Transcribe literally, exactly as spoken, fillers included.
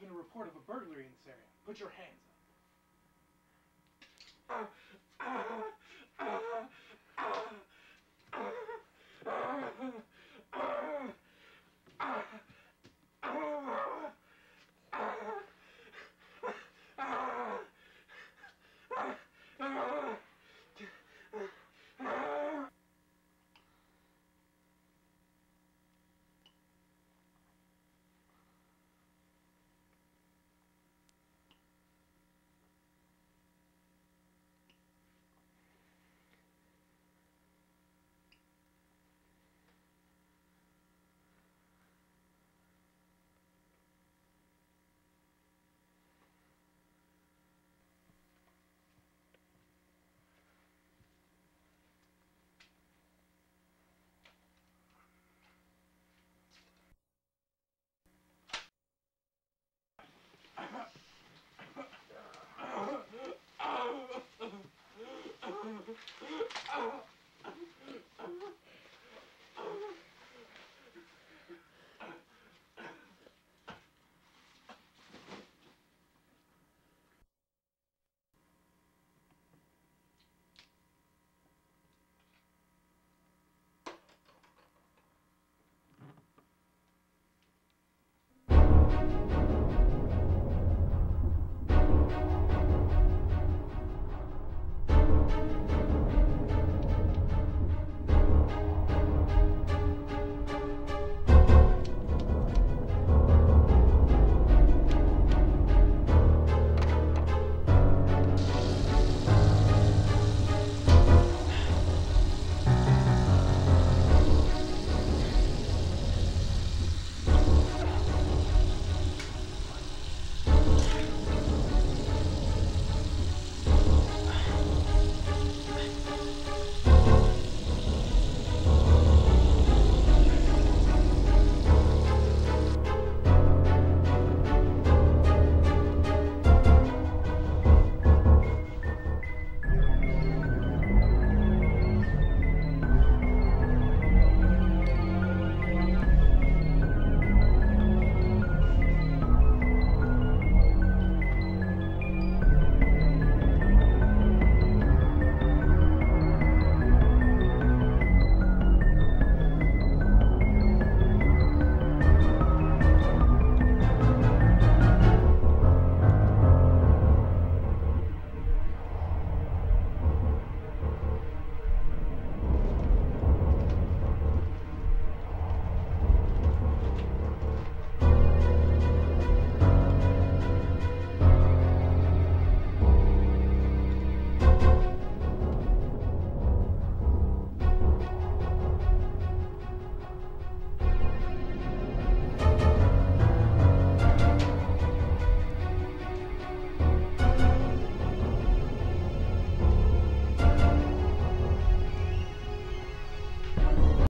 there's been a report of a burglary in this area. Put your hands